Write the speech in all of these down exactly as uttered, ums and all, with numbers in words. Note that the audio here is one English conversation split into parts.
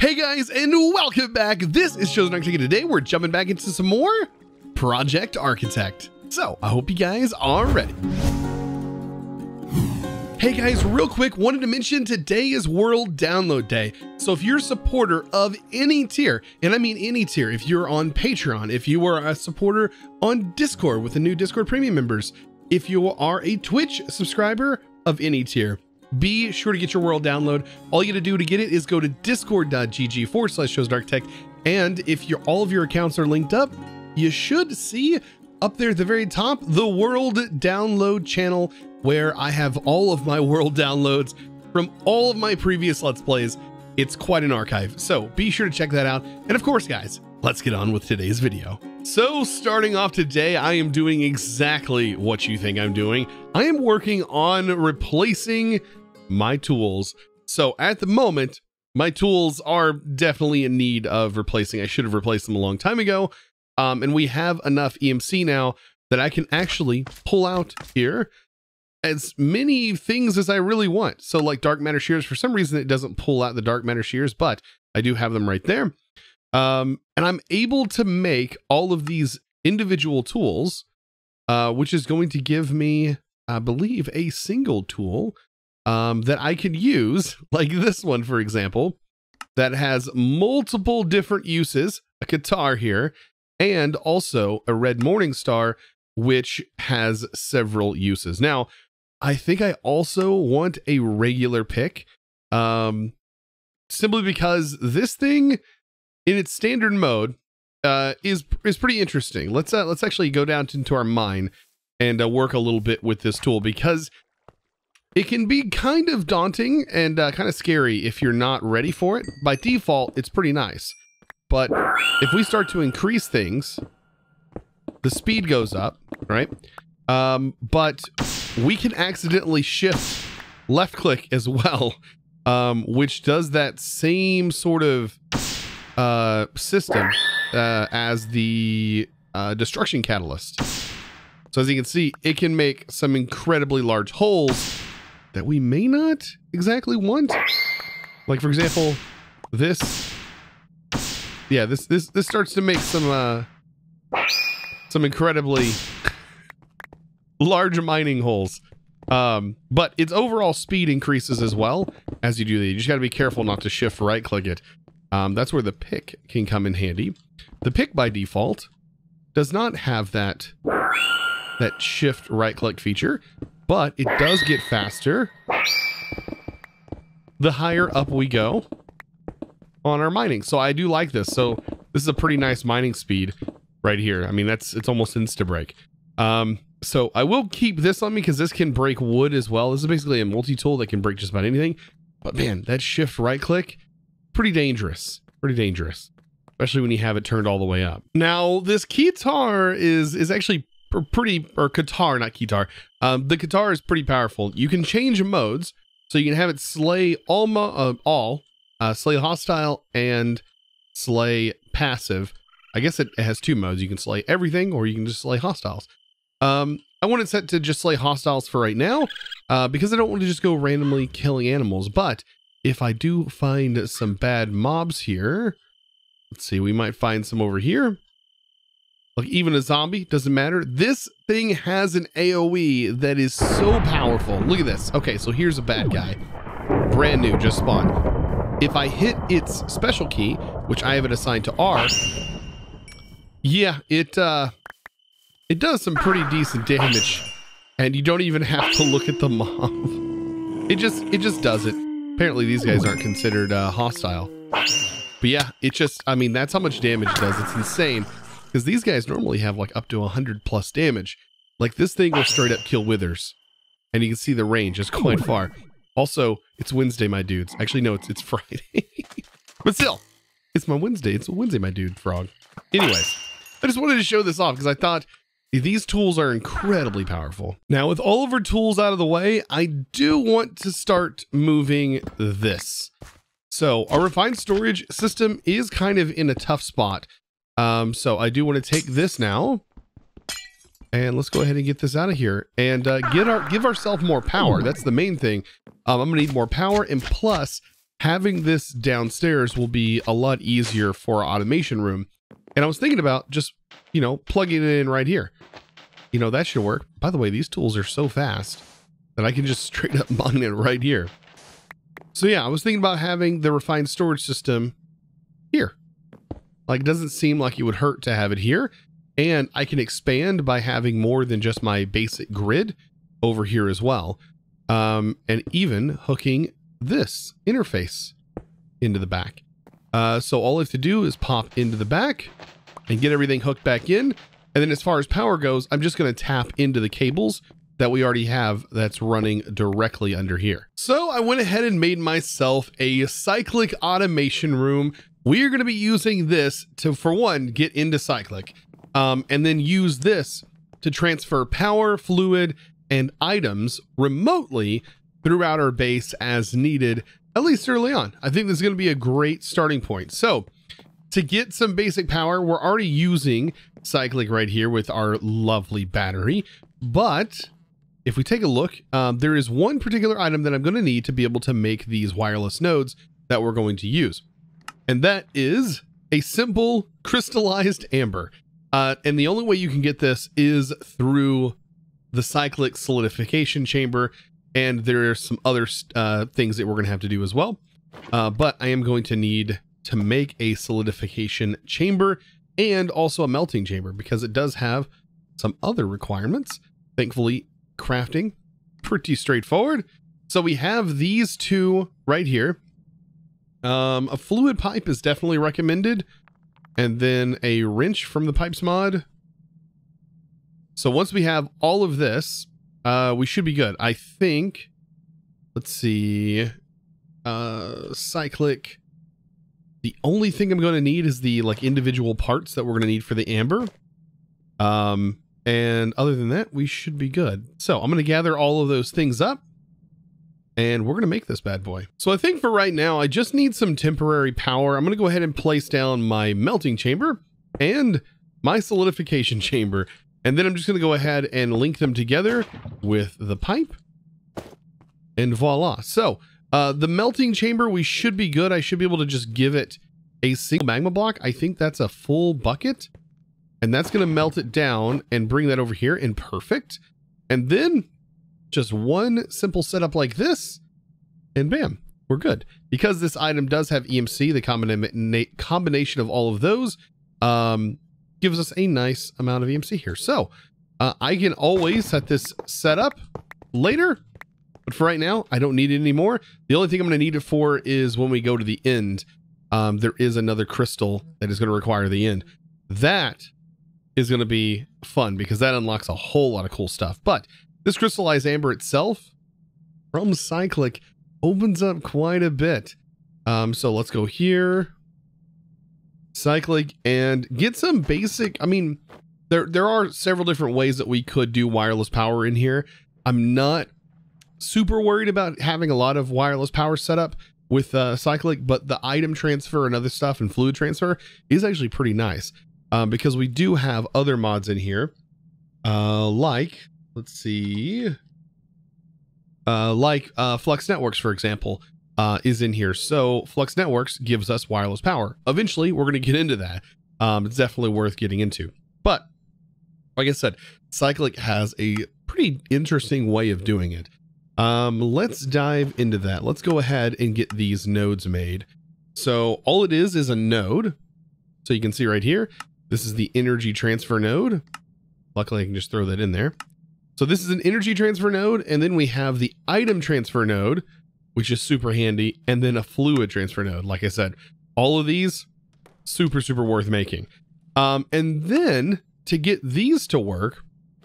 Hey guys, and welcome back. This is Chosen Architect. Today we're jumping back into some more Project Architect. So I hope you guys are ready. Hey guys, real quick, wanted to mention today is World Download Day. So if you're a supporter of any tier, and I mean any tier, if you're on Patreon, if you are a supporter on Discord with the new Discord Premium members, if you are a Twitch subscriber of any tier, be sure to get your world download. All you gotta do to get it is go to discord.gg forward slash chosen architect. And if your all of your accounts are linked up, you should see up there at the very top, the world download channel, where I have all of my world downloads from all of my previous Let's Plays. It's quite an archive. So be sure to check that out. And of course, guys, let's get on with today's video. So starting off today, I am doing exactly what you think I'm doing. I am working on replacing my tools. So at the moment, my tools are definitely in need of replacing. I should have replaced them a long time ago. Um, and we have enough E M C now that I can actually pull out here as many things as I really want. So like dark matter shears, for some reason, it doesn't pull out the dark matter shears, but I do have them right there. Um, and I'm able to make all of these individual tools, uh, which is going to give me, I believe, a single tool Um, that I could use, like this one, for example, that has multiple different uses, a guitar here, and also a red morning star, which has several uses. Now, I think I also want a regular pick, um, simply because this thing in its standard mode uh, is, is pretty interesting. Let's, uh, let's actually go down into our mine and uh, work a little bit with this tool, because it can be kind of daunting and uh, kind of scary if you're not ready for it. By default, it's pretty nice. But if we start to increase things, the speed goes up, right? Um, but we can accidentally shift left click as well, um, which does that same sort of uh, system uh, as the uh, destruction catalyst. So as you can see, it can make some incredibly large holes that we may not exactly want. Like for example, this, yeah, this, this, this starts to make some, uh, some incredibly large mining holes. Um, but its overall speed increases as well as you do that. You just gotta be careful not to shift right click it. Um, that's where the pick can come in handy. The pick by default does not have that, that shift right click feature, but it does get faster the higher up we go on our mining. So I do like this. So this is a pretty nice mining speed right here. I mean, that's, it's almost insta break. Um, so I will keep this on me because this can break wood as well. This is basically a multi-tool that can break just about anything, but man, that shift right click, pretty dangerous, pretty dangerous, especially when you have it turned all the way up. Now this guitar is, is actually pretty, or guitar, not guitar. Um, the guitar is pretty powerful. You can change modes, so you can have it slay all, uh, all uh, slay hostile and slay passive. I guess it has two modes. You can slay everything, or you can just slay hostiles. Um, I want it set to just slay hostiles for right now, uh, because I don't want to just go randomly killing animals. But if I do find some bad mobs here, let's see, we might find some over here. Like even a zombie, doesn't matter. This thing has an A O E that is so powerful. Look at this. Okay, so here's a bad guy. Brand new, just spawned. If I hit its special key, which I have it assigned to R, yeah, it uh, it does some pretty decent damage. And you don't even have to look at the mob. It just, it just does it. Apparently these guys aren't considered uh, hostile. But yeah, it just, I mean, that's how much damage it does. It's insane. Because these guys normally have like up to one hundred plus damage. Like this thing will straight up kill withers. And you can see the range is quite far. Also, it's Wednesday, my dudes. Actually, no, it's it's Friday. But still, it's my Wednesday. It's Wednesday, my dude, frog. Anyways, I just wanted to show this off because I thought these tools are incredibly powerful. Now, with all of our tools out of the way, I do want to start moving this. So our refined storage system is kind of in a tough spot. Um, so I do want to take this now and let's go ahead and get this out of here and, uh, get our, give ourselves more power. That's the main thing. Um, I'm gonna need more power, and plus having this downstairs will be a lot easier for our automation room. And I was thinking about just, you know, plugging it in right here. You know, that should work. By the way, these tools are so fast that I can just straight up mine it right here. So yeah, I was thinking about having the refined storage system here. Like, it doesn't seem like it would hurt to have it here. And I can expand by having more than just my basic grid over here as well. Um, and even hooking this interface into the back. Uh, so all I have to do is pop into the back and get everything hooked back in. And then as far as power goes, I'm just going to tap into the cables that we already have that's running directly under here. So I went ahead and made myself a cyclic automation room. We're going to be using this to, for one, get into cyclic, um, and then use this to transfer power, fluid, and items remotely throughout our base as needed, at least early on. I think this is going to be a great starting point. So to get some basic power, we're already using cyclic right here with our lovely battery. But if we take a look, um, there is one particular item that I'm going to need to be able to make these wireless nodes that we're going to use. And that is a simple crystallized amber. Uh, and the only way you can get this is through the cyclic solidification chamber. And there are some other uh, things that we're going to have to do as well. Uh, but I am going to need to make a solidification chamber and also a melting chamber because it does have some other requirements. Thankfully, crafting, pretty straightforward. So we have these two right here. Um, a fluid pipe is definitely recommended. And then a wrench from the pipes mod. So once we have all of this, Uh, we should be good. I think, let's see, uh, cyclic. The only thing I'm going to need is the like individual parts that we're going to need for the amber. Um, and other than that, we should be good. So I'm going to gather all of those things up and we're going to make this bad boy. So I think for right now, I just need some temporary power. I'm going to go ahead and place down my melting chamber and my solidification chamber. And then I'm just going to go ahead and link them together with the pipe. And voila. So uh, the melting chamber, we should be good. I should be able to just give it a single magma block. I think that's a full bucket. And that's going to melt it down and bring that over here in perfect. And then just one simple setup like this. And bam, we're good. Because this item does have E M C, the combina- combination of all of those. Um... gives us a nice amount of E M C here. So uh, I can always set this set up later, but for right now, I don't need it anymore. The only thing I'm gonna need it for is when we go to the end, um, there is another crystal that is gonna require the end. That is gonna be fun because that unlocks a whole lot of cool stuff. But this crystallized amber itself from cyclic opens up quite a bit. Um, so let's go here. Cyclic and get some basic. I mean, there there are several different ways that we could do wireless power in here. I'm not super worried about having a lot of wireless power set up with uh, cyclic, but the item transfer and other stuff and fluid transfer is actually pretty nice um, because we do have other mods in here, uh, like let's see, uh, like uh, Flux Networks, for example. Uh, is in here. So Flux Networks gives us wireless power. Eventually we're going to get into that. Um, it's definitely worth getting into, but like I said, cyclic has a pretty interesting way of doing it. Um, let's dive into that. Let's go ahead and get these nodes made. So all it is is a node. So you can see right here, this is the energy transfer node. Luckily I can just throw that in there. So this is an energy transfer node. And then we have the item transfer node, which is super handy, and then a fluid transfer node. Like I said, all of these super, super worth making. Um, and then to get these to work,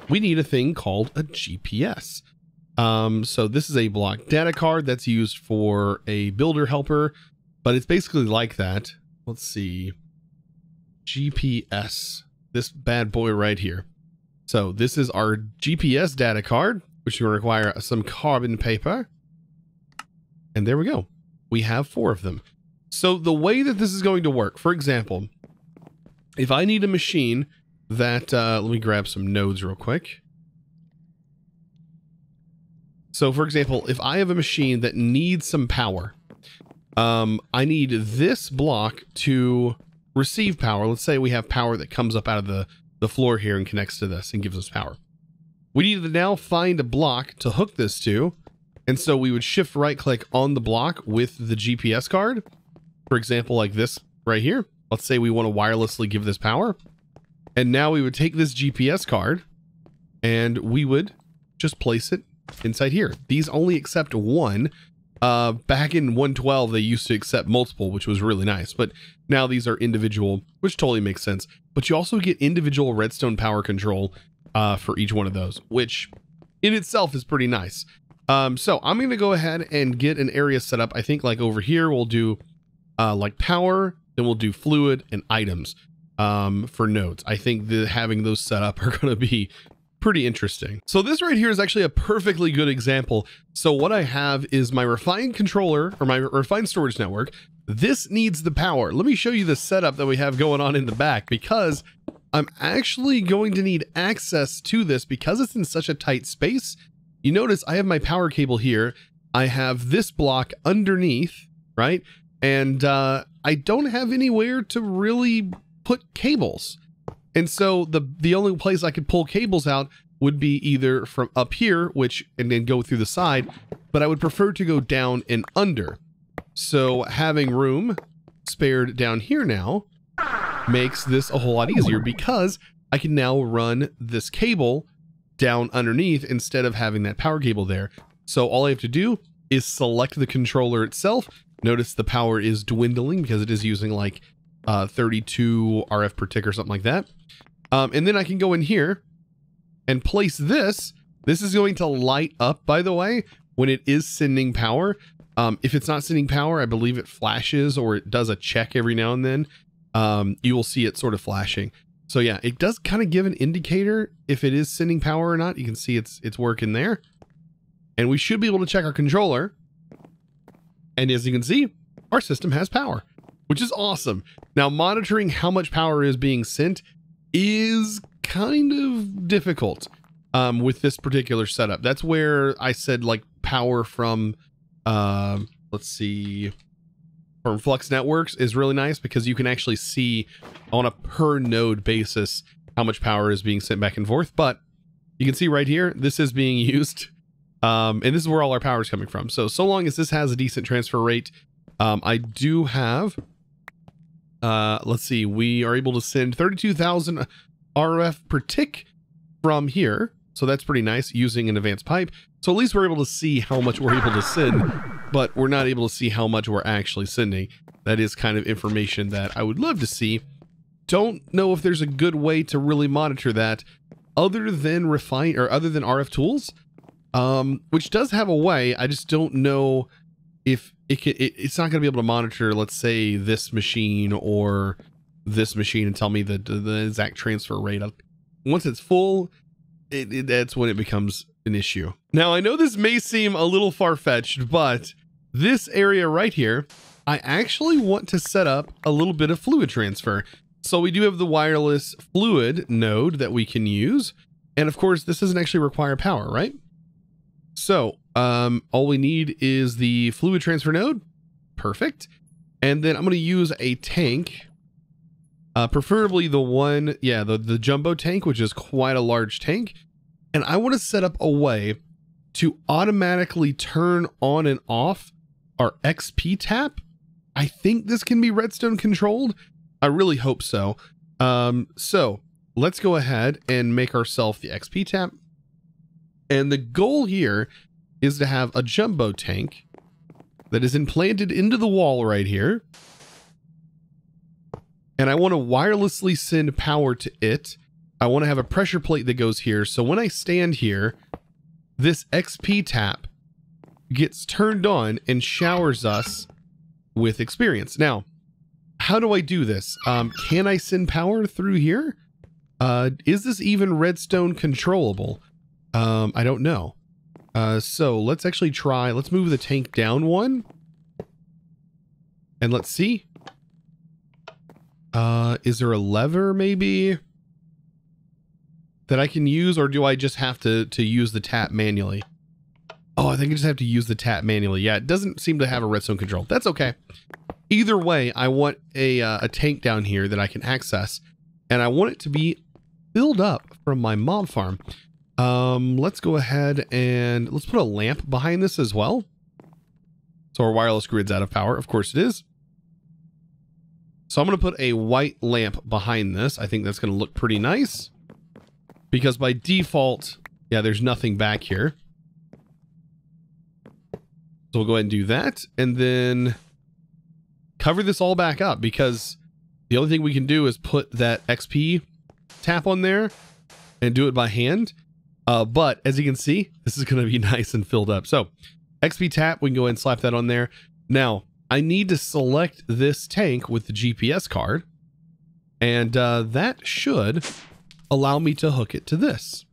we need a thing called a G P S. Um, so this is a block data card that's used for a builder helper, but it's basically like that. Let's see, G P S, this bad boy right here. So this is our G P S data card, which will require some carbon paper. And there we go. We have four of them. So the way that this is going to work, for example, if I need a machine that, uh, let me grab some nodes real quick. So for example, if I have a machine that needs some power, Um, I need this block to receive power. Let's say we have power that comes up out of the, the floor here and connects to this and gives us power. We need to now find a block to hook this to. And so we would shift right click on the block with the G P S card. For example, like this right here. Let's say we want to wirelessly give this power. And now we would take this G P S card and we would just place it inside here. These only accept one. Uh, back in one twelve, they used to accept multiple, which was really nice. But now these are individual, which totally makes sense. But you also get individual redstone power control uh, for each one of those, which in itself is pretty nice. Um, so I'm going to go ahead and get an area set up. I think like over here, we'll do uh, like power, then we'll do fluid and items um, for nodes. I think that having those set up are going to be pretty interesting. So this right here is actually a perfectly good example. So what I have is my refined controller or my refined storage network. This needs the power. Let me show you the setup that we have going on in the back, because I'm actually going to need access to this because it's in such a tight space. You notice I have my power cable here. I have this block underneath, right? And uh, I don't have anywhere to really put cables. And so the the only place I could pull cables out would be either from up here, which, and then go through the side, but I would prefer to go down and under. So having room spared down here now makes this a whole lot easier, because I can now run this cable down underneath instead of having that power cable there. So all I have to do is select the controller itself. Notice the power is dwindling because it is using like uh, thirty-two R F per tick or something like that. Um, and then I can go in here and place this. This is going to light up, by the way, when it is sending power. Um, if it's not sending power, I believe it flashes or it does a check every now and then. Um, you will see it sort of flashing. So yeah, it does kind of give an indicator if it is sending power or not. You can see it's it's working there. And we should be able to check our controller. And as you can see, our system has power, which is awesome. Now, monitoring how much power is being sent is kind of difficult um, with this particular setup. That's where I said like power from, uh, let's see, from Flux Networks is really nice, because you can actually see on a per node basis how much power is being sent back and forth. But you can see right here, this is being used. Um, and this is where all our power is coming from. So, so long as this has a decent transfer rate, um, I do have, uh, let's see, we are able to send thirty-two thousand R F per tick from here. So that's pretty nice using an advanced pipe. So at least we're able to see how much we're able to send, but we're not able to see how much we're actually sending. That is kind of information that I would love to see. Don't know if there's a good way to really monitor that other than refine or other than R F tools, um, which does have a way. I just don't know if it, can, it it's not going to be able to monitor, let's say, this machine or this machine and tell me the, the exact transfer rate. Once it's full, it, it, that's when it becomes an issue. Now, I know this may seem a little far-fetched, but this area right here, I actually want to set up a little bit of fluid transfer. So we do have the wireless fluid node that we can use. And of course, this doesn't actually require power, right? So um, all we need is the fluid transfer node. Perfect. And then I'm going to use a tank, uh, preferably the one, yeah, the, the jumbo tank, which is quite a large tank. And I want to set up a way to automatically turn on and off our X P tap. I think this can be redstone controlled. I really hope so. Um, so let's go ahead and make ourselves the X P tap. And the goal here is to have a jumbo tank that is implanted into the wall right here. And I want to wirelessly send power to it. I want to have a pressure plate that goes here. So when I stand here, this X P tap gets turned on and showers us with experience. Now, how do I do this? Um, can I send power through here? Uh, is this even redstone controllable? Um, I don't know. Uh, so let's actually try, let's move the tank down one. And let's see. Uh, is there a lever maybe that I can use, or do I just have to, to use the tap manually? Oh, I think I just have to use the tap manually. Yeah, it doesn't seem to have a redstone control. That's okay. Either way, I want a, uh, a tank down here that I can access, and I want it to be filled up from my mob farm. Um, let's go ahead and let's put a lamp behind this as well. So our wireless grid's out of power. Of course it is. So I'm going to put a white lamp behind this. I think that's going to look pretty nice because by default, yeah, there's nothing back here. So we'll go ahead and do that and then cover this all back up because the only thing we can do is put that X P tap on there and do it by hand. Uh, but as you can see, this is going to be nice and filled up. So X P tap, we can go ahead and slap that on there. Now, I need to select this tank with the G P S card, and uh, that should allow me to hook it to this.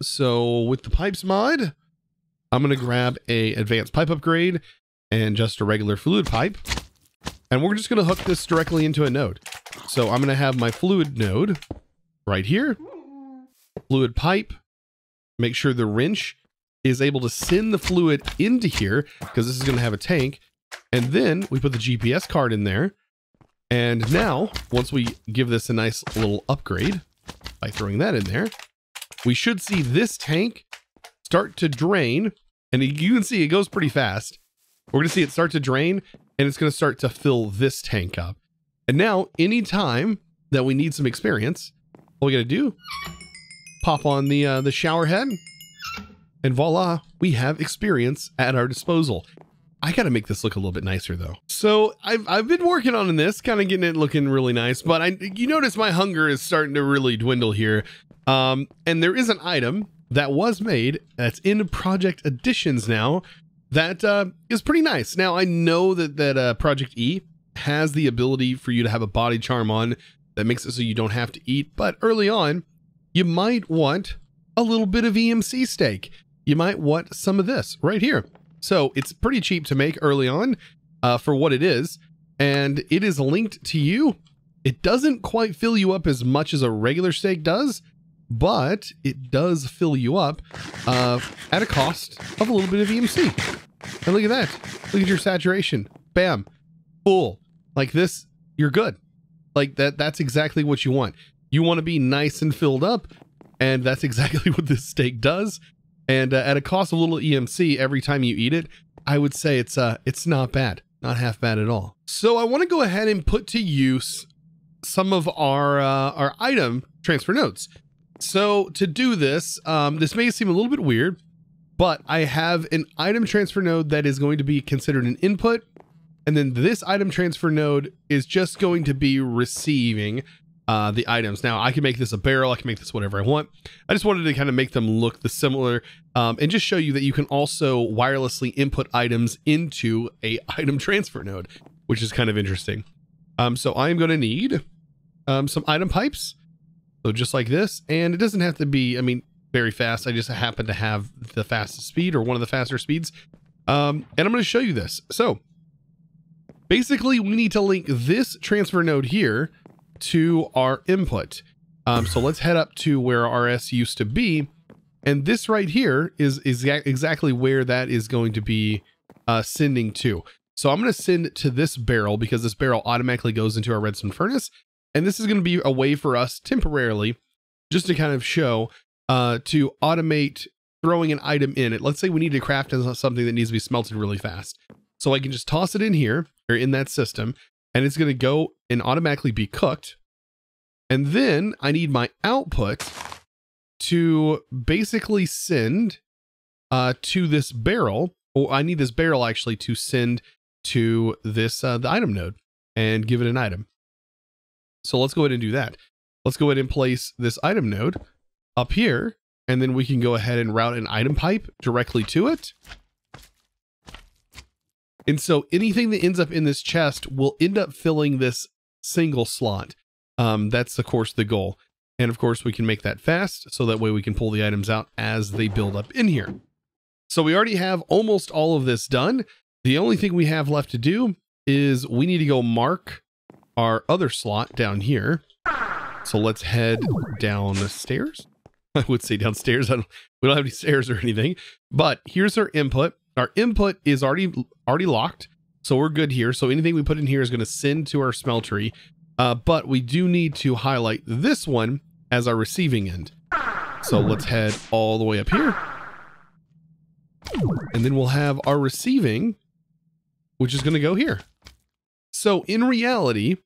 So with the pipes mod, I'm going to grab a advanced pipe upgrade and just a regular fluid pipe, and we're just going to hook this directly into a node. So I'm going to have my fluid node right here, fluid pipe, make sure the wrench is able to send the fluid into here because this is going to have a tank. And then we put the G P S card in there. And now once we give this a nice little upgrade by throwing that in there, we should see this tank start to drain. And you can see it goes pretty fast. We're going to see it start to drain and it's going to start to fill this tank up. And now anytime that we need some experience, all we got to do, pop on the, uh, the shower head. And voila, we have experience at our disposal. I got to make this look a little bit nicer though. So I've, I've been working on this, kind of getting it looking really nice, but I, you notice my hunger is starting to really dwindle here. Um, and there is an item that was made that's in Project Additions now that uh, is pretty nice. Now I know that, that uh, Project E has the ability for you to have a body charm on that makes it so you don't have to eat, but early on you might want a little bit of E M C steak. You might want some of this right here. So it's pretty cheap to make early on uh, for what it is. And it is linked to you. It doesn't quite fill you up as much as a regular steak does, but it does fill you up uh, at a cost of a little bit of E M C. And look at that. Look at your saturation. Bam. Full. Like this, you're good. Like that. That's exactly what you want. You want to be nice and filled up. And that's exactly what this steak does. And uh, at a cost of a little E M C every time you eat it, I would say it's uh, it's not bad, not half bad at all. So I want to go ahead and put to use some of our, uh, our item transfer nodes. So to do this, um, this may seem a little bit weird, but I have an item transfer node that is going to be considered an input. And then this item transfer node is just going to be receiving Uh, the items. Now I can make this a barrel. I can make this whatever I want. I just wanted to kind of make them look the similar um, and just show you that you can also wirelessly input items into a item transfer node, which is kind of interesting. Um, so I am going to need um, some item pipes. So just like this, and it doesn't have to be, I mean, very fast. I just happen to have the fastest speed or one of the faster speeds. Um, and I'm going to show you this. So basically we need to link this transfer node here to our input. Um, so let's head up to where R S used to be. And this right here is, is exactly where that is going to be uh, sending to. So I'm going to send to this barrel because this barrel automatically goes into our redstone furnace. And this is going to be a way for us temporarily just to kind of show uh, to automate throwing an item in it. Let's say we need to craft something that needs to be smelted really fast. So I can just toss it in here or in that system. And it's going to go and automatically be cooked. And then I need my output to basically send uh, to this barrel, or I need this barrel actually to send to this, uh, the item node and give it an item. So let's go ahead and do that. Let's go ahead and place this item node up here, and then we can go ahead and route an item pipe directly to it. And so anything that ends up in this chest will end up filling this single slot. Um, that's, of course, the goal. And, of course, we can make that fast, so that way we can pull the items out as they build up in here. So we already have almost all of this done. The only thing we have left to do is we need to go mark our other slot down here. So let's head down the stairs. I would say downstairs. I don't, we don't have any stairs or anything, but here's our input. Our input is already already locked, so we're good here. So anything we put in here is going to send to our smeltery, uh, but we do need to highlight this one as our receiving end. So let's head all the way up here, and then we'll have our receiving, which is going to go here. So in reality,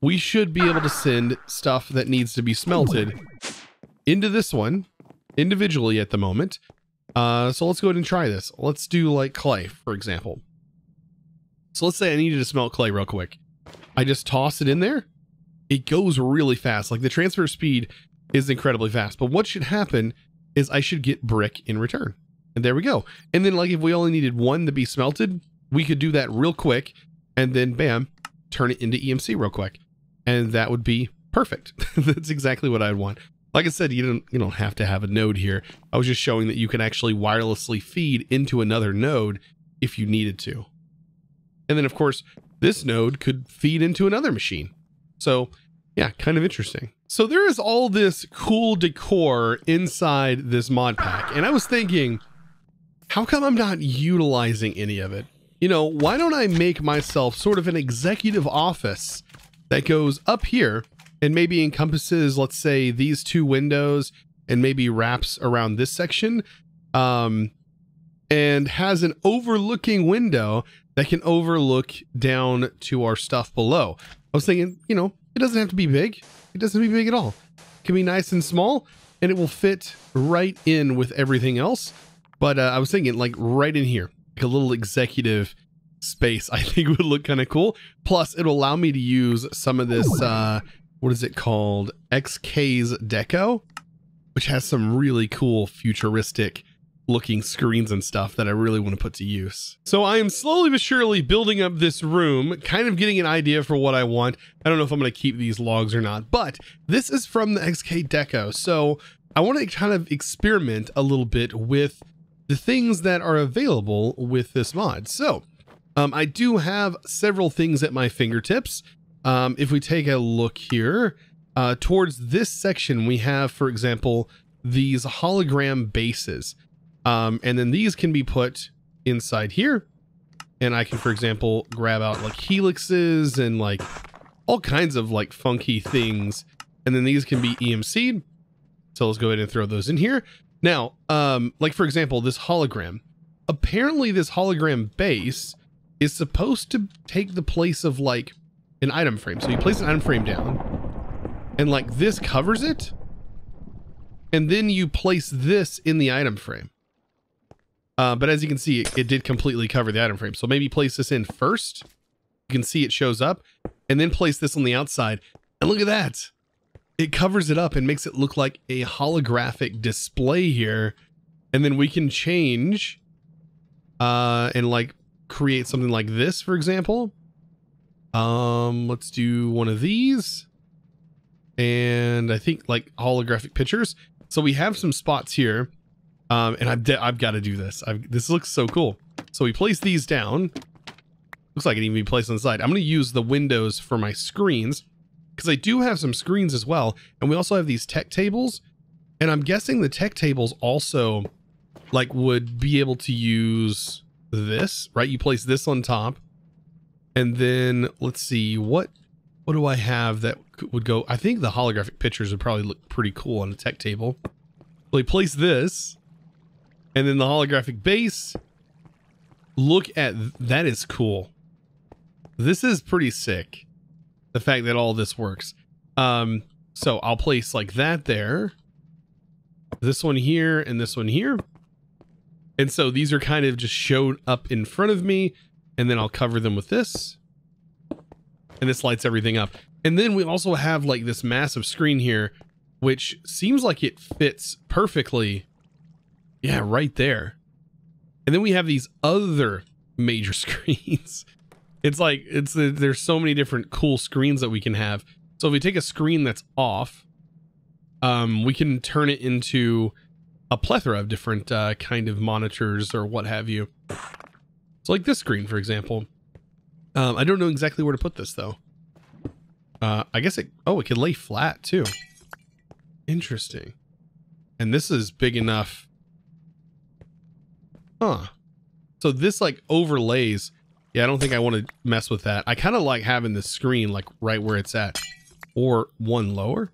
we should be able to send stuff that needs to be smelted into this one individually at the moment. Uh, so let's go ahead and try this. Let's do like clay, for example. So let's say I needed to smelt clay real quick. I just toss it in there. It goes really fast. Like the transfer speed is incredibly fast, but what should happen is I should get brick in return. And there we go. And then like, if we only needed one to be smelted, we could do that real quick and then bam, turn it into E M C real quick. And that would be perfect. That's exactly what I'd want. Like I said, you don't, you don't have to have a node here. I was just showing that you can actually wirelessly feed into another node if you needed to. And then of course, this node could feed into another machine. So yeah, kind of interesting. So there is all this cool decor inside this mod pack. And I was thinking, how come I'm not utilizing any of it? You know, why don't I make myself sort of an executive office that goes up here and maybe encompasses, let's say, these two windows and maybe wraps around this section, um, and has an overlooking window that can overlook down to our stuff below. I was thinking, you know, it doesn't have to be big. It doesn't have to be big at all. It can be nice and small, and it will fit right in with everything else. But uh, I was thinking like right in here, like a little executive space, I think would look kind of cool. Plus it'll allow me to use some of this, uh, what is it called? X K's Deco, which has some really cool futuristic looking screens and stuff that I really want to put to use. So I am slowly but surely building up this room, kind of getting an idea for what I want. I don't know if I'm going to keep these logs or not, but this is from the X K Deco. So I want to kind of experiment a little bit with the things that are available with this mod. So um, I do have several things at my fingertips. Um, if we take a look here, uh, towards this section, we have, for example, these hologram bases. Um, and then these can be put inside here. And I can, for example, grab out like helixes and like all kinds of like funky things. And then these can be E M C'd. So let's go ahead and throw those in here. Now, um, like for example, this hologram, apparently this hologram base is supposed to take the place of like an item frame. So you place an item frame down and like this covers it. And then you place this in the item frame. Uh, but as you can see, it, it did completely cover the item frame. So maybe place this in first. You can see it shows up and then place this on the outside. And look at that. It covers it up and makes it look like a holographic display here. And then we can change uh, and like create something like this, for example. Um, let's do one of these. And I think like holographic pictures. So we have some spots here. Um, and I've, I've got to do this. I've, this looks so cool. So we place these down. Looks like it even be placed on the side. I'm going to use the windows for my screens, because I do have some screens as well. And we also have these tech tables, and I'm guessing the tech tables also like would be able to use this, right? You place this on top, and then let's see, what, what do I have that would go? I think the holographic pictures would probably look pretty cool on a tech table. So we place this and then the holographic base. Look at th- that is cool. This is pretty sick. The fact that all this works. Um, so I'll place like that there, this one here and this one here. And so these are kind of just showed up in front of me, and then I'll cover them with this, and this lights everything up. And then we also have like this massive screen here, which seems like it fits perfectly. Yeah, right there. And then we have these other major screens. It's like, it's there's so many different cool screens that we can have. So if we take a screen that's off, um, we can turn it into a plethora of different uh, kind of monitors or what have you. So like this screen, for example, um, I don't know exactly where to put this though. Uh, I guess it, oh, it could lay flat too. Interesting. And this is big enough. Huh. So this like overlays. Yeah, I don't think I want to mess with that. I kind of like having the screen like right where it's at. Or one lower.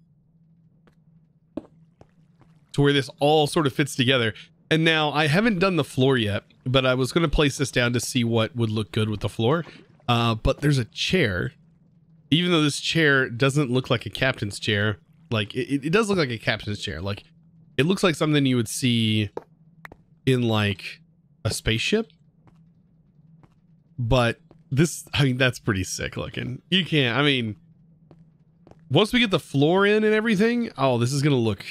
To where this all sort of fits together. And now I haven't done the floor yet, but I was going to place this down to see what would look good with the floor. Uh, but there's a chair. Even though this chair doesn't look like a captain's chair, like it, it does look like a captain's chair. Like it looks like something you would see in like a spaceship. But this, I mean, that's pretty sick looking. You can't, I mean, once we get the floor in and everything, oh, this is going to look,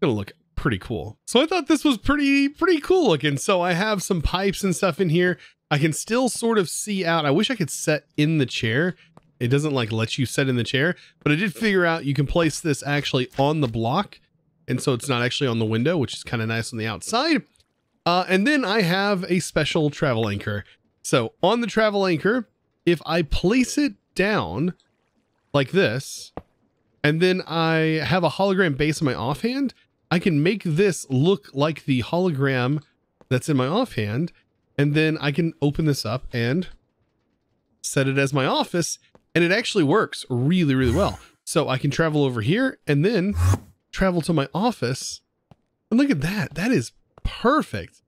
going to look pretty cool. So I thought this was pretty, pretty cool looking. So I have some pipes and stuff in here. I can still sort of see out. I wish I could set in the chair. It doesn't like let you set in the chair, but I did figure out you can place this actually on the block. And so it's not actually on the window, which is kind of nice on the outside. Uh, and then I have a special travel anchor. So on the travel anchor, if I place it down like this, and then I have a hologram base in my offhand, I can make this look like the hologram that's in my offhand. And then I can open this up and set it as my office. And it actually works really, really well. So I can travel over here and then travel to my office. And look at that. That is perfect.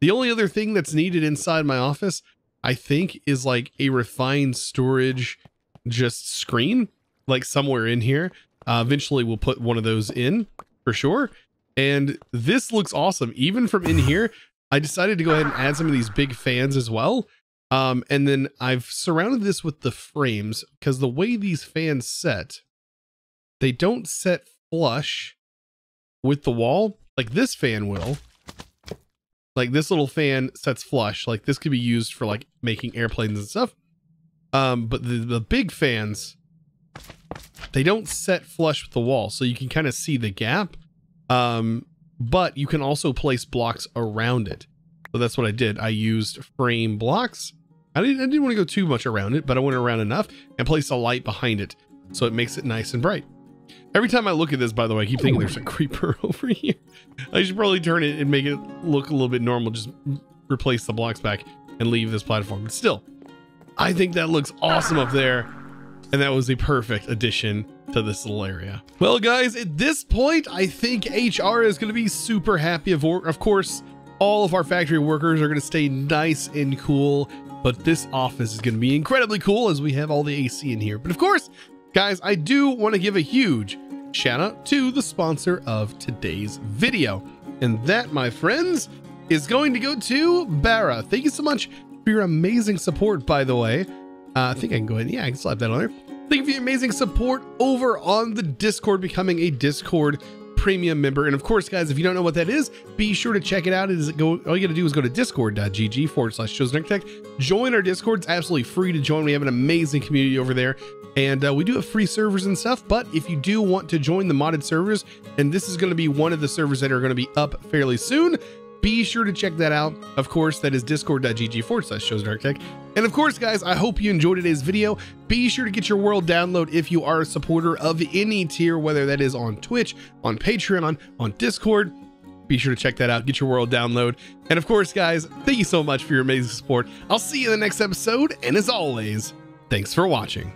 The only other thing that's needed inside my office, I think, is like a refined storage just screen, like somewhere in here. Uh, eventually we'll put one of those in for sure. And this looks awesome. Even from in here, I decided to go ahead and add some of these big fans as well. Um, and then I've surrounded this with the frames because the way these fans set, they don't set flush with the wall. Like this fan will, like this little fan sets flush. Like this could be used for like making airplanes and stuff. Um, but the, the big fans, they don't set flush with the wall. So you can kind of see the gap. Um, but you can also place blocks around it. So that's what I did. I used frame blocks. I didn't, I didn't want to go too much around it, but I went around enough and placed a light behind it. So it makes it nice and bright. Every time I look at this, by the way, I keep thinking there's a creeper over here. I should probably turn it and make it look a little bit normal. Just replace the blocks back and leave this platform. But still, I think that looks awesome up there. And that was a perfect addition to this little area. Well, guys, at this point, I think H R is going to be super happy. Of, of course, all of our factory workers are going to stay nice and cool, but this office is going to be incredibly cool as we have all the A C in here. But of course, guys, I do want to give a huge shout out to the sponsor of today's video. And that, my friends, is going to go to Barra. Thank you so much for your amazing support, by the way. Uh, I think I can go ahead and yeah, I can slap that on there. Thank you for your amazing support over on the Discord, becoming a Discord premium member. And of course, guys, if you don't know what that is, be sure to check it out. It is go, all you got to do is go to discord.gg forward slash chosen architect. Join our Discord. It's absolutely free to join. We have an amazing community over there. And uh, we do have free servers and stuff, but if you do want to join the modded servers, and this is going to be one of the servers that are going to be up fairly soon, be sure to check that out. Of course, that is discord.gg forward slash chosen architect. And of course, guys, I hope you enjoyed today's video. Be sure to get your world download if you are a supporter of any tier, whether that is on Twitch, on Patreon, on, on Discord. Be sure to check that out. Get your world download. And of course, guys, thank you so much for your amazing support. I'll see you in the next episode. And as always, thanks for watching.